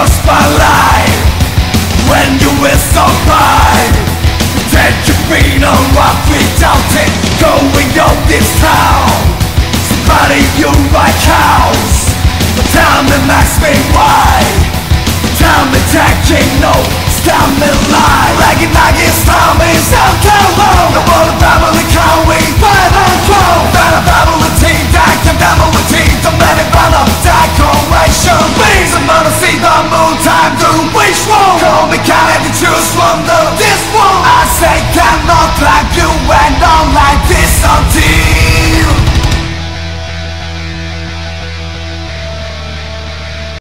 just my life. When you were so fine, that you've been on what we doubted. Going on this town, somebody you like house. Tell me, ask me why. Tell me, taking no, stop me lie. Like it, like it's time, it's out there long. I want a family car, we find a throne. Find a family team, I can family team. Don't let it run up, die correction. Please, I'm gonna see the moon time through. Which one? Call me,